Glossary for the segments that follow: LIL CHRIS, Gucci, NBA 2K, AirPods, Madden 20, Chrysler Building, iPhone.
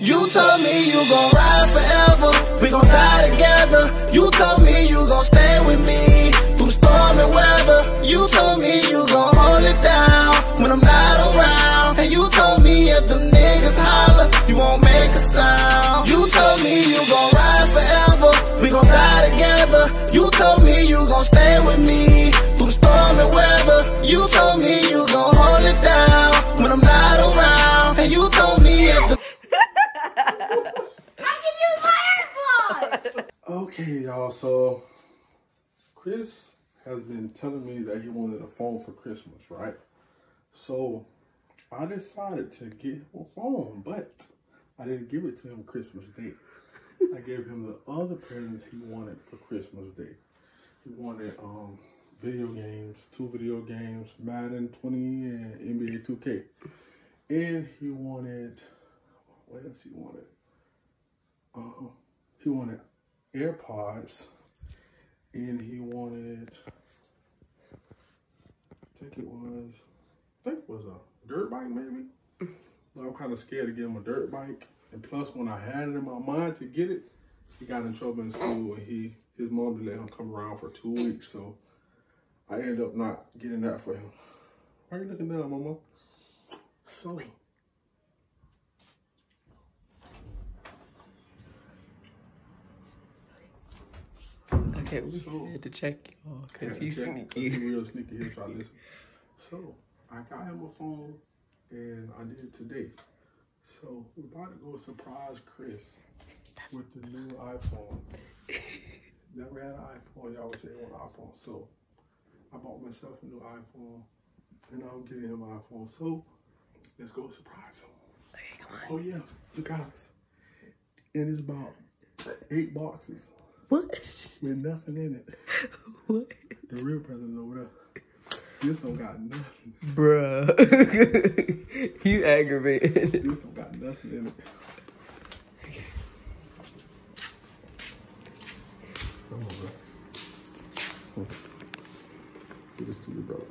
You told me you gon' ride forever, we gon' die together. You told me you gon' stay with me through storm and weather. You told me you gon' hold it down when I'm not around. And you told me if them niggas holler, you won't make a sound. You told me you gon' ride forever, we gon' die together. You told me you gon' stay with me through storm and weather. You told me you gon' hold it down when I'm not around. And you told me if the okay, y'all, so Chris has been telling me that he wanted a phone for Christmas, right? So I decided to get him a phone, but I didn't give it to him Christmas Day. I gave him the other presents he wanted for Christmas Day. He wanted video games, 2 video games, Madden 20 and NBA 2K. And he wanted, what else he wanted? He wanted AirPods, and he wanted, I think it was a dirt bike, maybe. I'm kind of scared to give him a dirt bike. And plus, when I had it in my mind to get it, he got in trouble in school, and his mom didn't let him come around for 2 weeks. So I ended up not getting that for him. Why are you looking down, Mama? So okay, we had to check y'all because he's sneaky. He's real sneaky. He'll try to listen. So I got him a phone, and I did it today. So we're about to go surprise Chris with the new iPhone. Never had an iPhone. Y'all would say it was an iPhone. So I bought myself a new iPhone, and I'm getting him an iPhone. So let's go surprise him. Okay, come on. Oh yeah, you guys. And it's about 8 boxes. What? With nothing in it. What? The real present over there. This one got nothing. Bruh. You aggravated. This one got nothing in it. Okay. Come on, bro. Give this to your brother.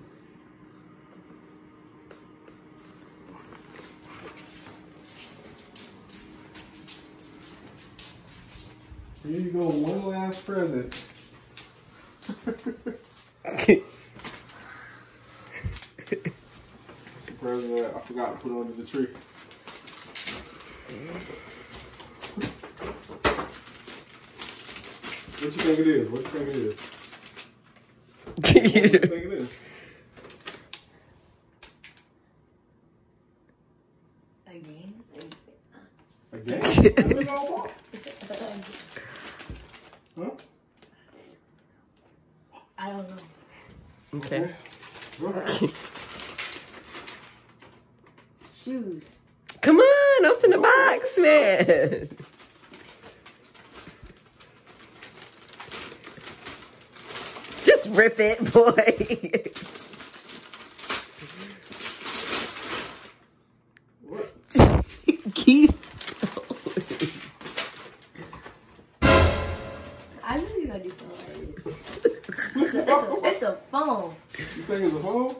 Here you go, one last present. It's a present that I forgot to put under the tree. What you think it is? What you think it is? What you think it is? A game? A game? What did I want? Huh? I don't know. Okay. Shoes. Come on, open the box, man. Just rip it, boy. What? Keep. It's a phone. You think it's a phone?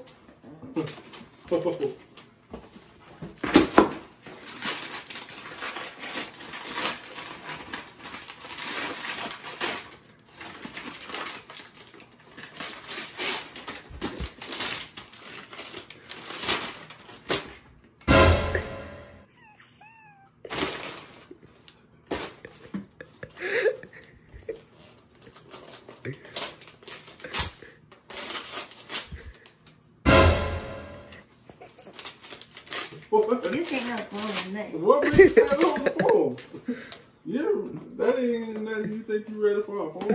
This ain't no phone or nothing. What makes you that on the phone? Yeah, that ain't nothing. You think you ready for a phone?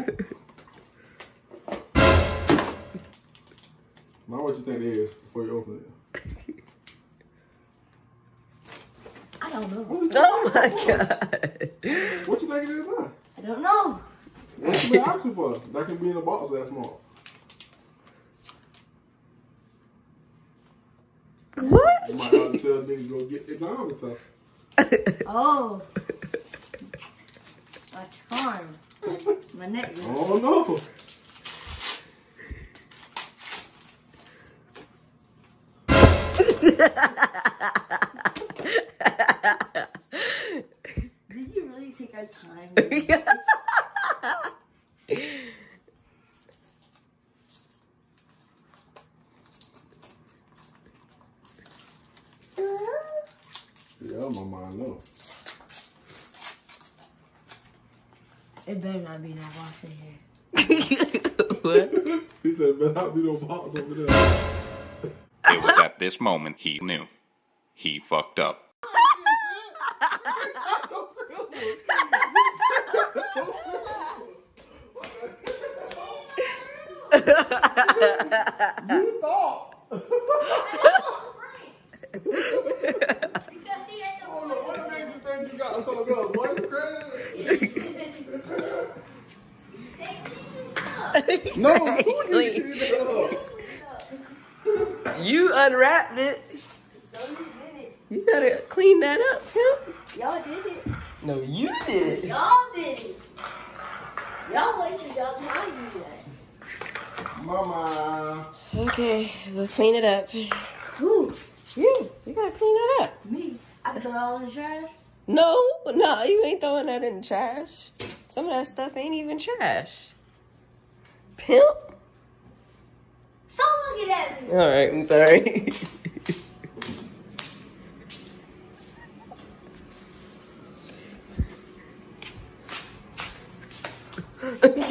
Now what you think it is before you open it? I don't know. Oh my God. What you think it is now? I don't know. What you been asking for? That can be in a box last month. What? My daughter tells me to go get the down. Oh. A charm. My necklace. Oh no. time. Yeah, Mama, I know. It better not be no box in here. What? He said, better not be no box over there. It was at this moment he knew. He fucked up. You thought. Because he had what made you think you got so good? One credit? No, who did you do that? You unwrapped it. So you gotta clean that up, Tim. Y'all did it. No, you did it. Y'all did it. Y'all wasted y'all time doing that. Mama. Okay, we'll clean it up. Who? You. You gotta clean that up. Me. I can throw it all in the trash? No, you ain't throwing that in the trash. Some of that stuff ain't even trash. Pimp? Stop looking at me. Alright, I'm sorry. Do you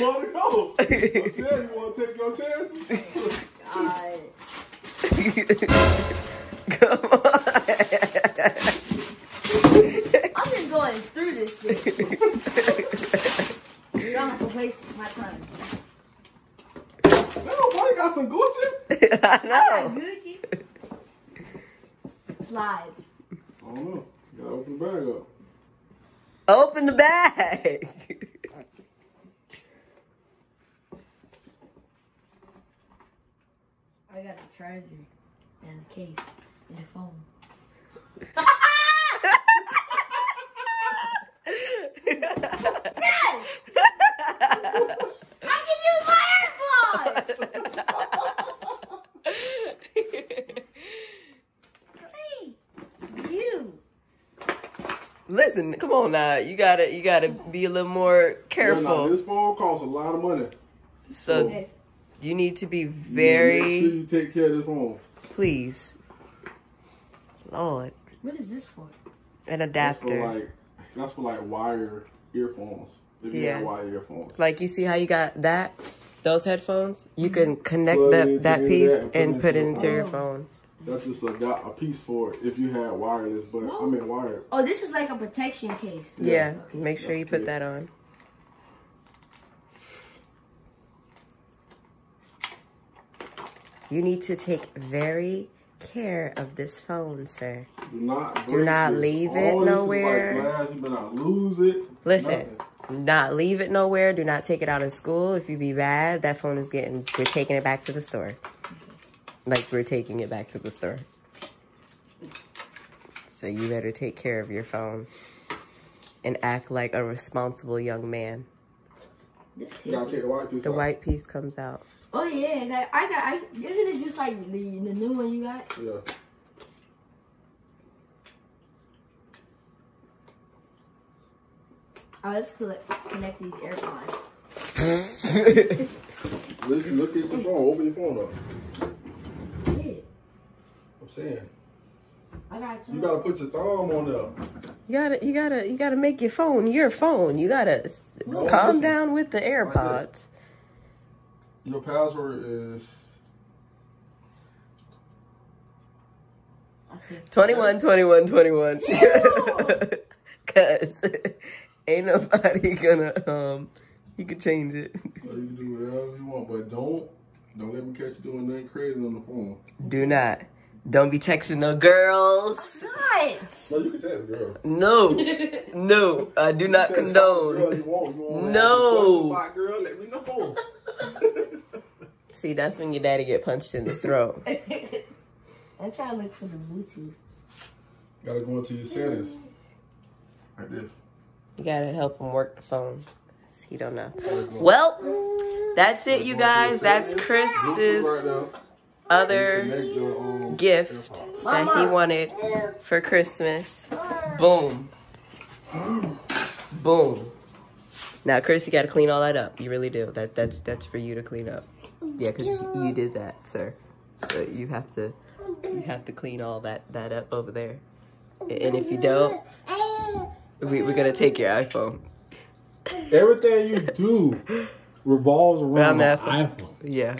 want to go? Yeah, you want to take your chances? God. Come on. I'm just going through this thing. I'm trying to waste my time. That old boy got some Gucci? I know. I got Gucci. Slides. I don't know. You gotta open the bag up. Open the bag. I got the charger and the case and the phone. Yes! I can use my AirPods! Listen, come on now. You gotta be a little more careful. Yeah, this phone costs a lot of money. So you need to be very. Make sure you take care of this phone. Please, Lord. What is this for? An adapter. That's for like wire earphones. If you have wire earphones. Like you see how you got that? Those headphones. You can connect that piece and put it into your phone. That's just a piece for it if you had wireless, but I mean wired. Oh, this was like a protection case. Yeah, okay. Make sure you put that on. You need to take very care of this phone, sir. Do not leave it nowhere. Glass, you better not lose it. Listen, do not leave it nowhere. Do not take it out of school. If you be bad, that phone is getting. We're taking it back to the store. Like we're taking it back to the store. So you better take care of your phone and act like a responsible young man. The white piece comes out. Oh yeah, isn't it just like the new one you got? Yeah. Oh, let's connect these AirPods. Listen, look at your phone. Open your phone up. I'm saying, you gotta put your thumb on there. You gotta make your phone your phone. You gotta calm down with the AirPods. Your password is 21 21 21. Cause ain't nobody gonna you can change it. So you can do whatever you want, but don't let me catch you doing nothing crazy on the phone. Do not. Don't be texting no girls. I'm not. No, you can text girls. No. No, I do not condone. Girl, you want no. Spot, girl, let me know. See, that's when your daddy get punched in the throat. I'm trying to look for the Bluetooth. You gotta go into your settings. Like this. You gotta help him work the phone. Cause he don't know. Well, that's it, you guys. That's Chris's other... gift that he wanted for Christmas. Boom. Boom. Now, Chris, you gotta clean all that up. You really do. That's for you to clean up. Yeah, because you did that, sir. So you have to clean all that up over there. And if you don't, we're gonna take your iPhone. Everything you do revolves around the iPhone. Yeah.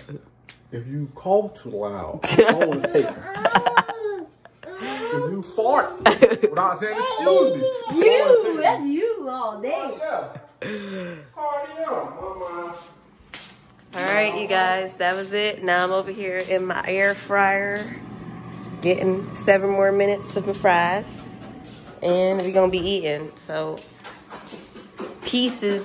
If you cough too loud, always take it. If you fart without saying excuse me, that's you all day. Oh, yeah. Alright, you guys, that was it. Now I'm over here in my air fryer getting 7 more minutes of my fries. And we're gonna be eating. So, pieces.